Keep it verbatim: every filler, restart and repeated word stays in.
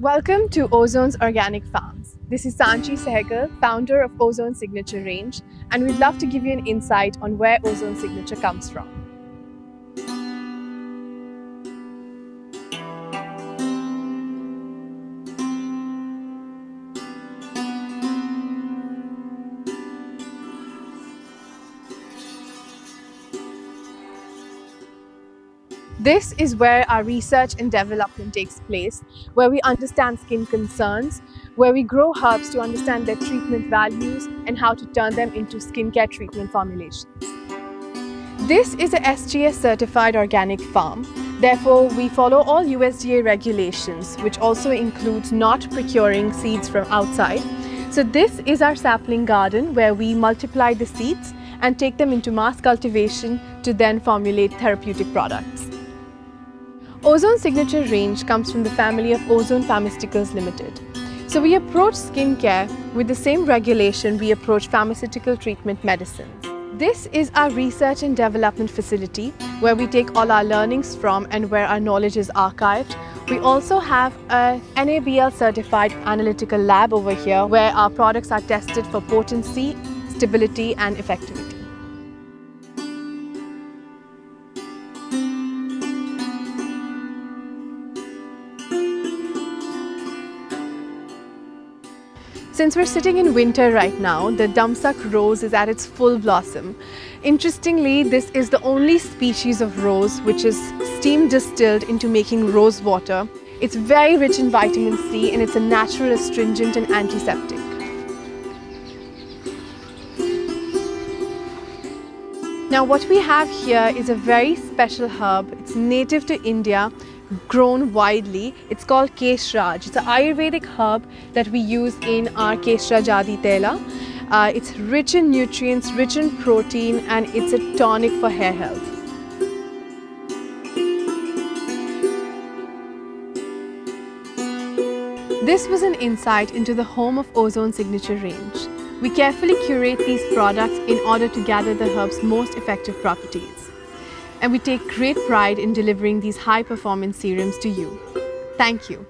Welcome to Ozone's Organic Farms. This is Sanchi Sehgal, founder of Ozone Signature Range, and we'd love to give you an insight on where Ozone Signature comes from. This is where our research and development takes place, where we understand skin concerns, where we grow herbs to understand their treatment values and how to turn them into skincare treatment formulations. This is an S G S certified organic farm. Therefore, we follow all U S D A regulations, which also includes not procuring seeds from outside. So this is our sapling garden where we multiply the seeds and take them into mass cultivation to then formulate therapeutic products. Ozone Signature Range comes from the family of Ozone Pharmaceuticals Limited. So we approach skincare with the same regulation we approach pharmaceutical treatment medicines. This is our research and development facility where we take all our learnings from and where our knowledge is archived. We also have a N A B L certified analytical lab over here where our products are tested for potency, stability and effectiveness. Since we're sitting in winter right now, the Damsak rose is at its full blossom. Interestingly, this is the only species of rose which is steam distilled into making rose water. It's very rich in vitamin C and it's a natural astringent and antiseptic. Now what we have here is a very special herb. It's native to India, grown widely. It's called Keshraj. It's an Ayurvedic herb that we use in our Keshrajadi tela. Uh, it's rich in nutrients, rich in protein, and it's a tonic for hair health. This was an insight into the home of Ozone Signature Range. We carefully curate these products in order to gather the herb's most effective properties. And we take great pride in delivering these high-performance serums to you. Thank you.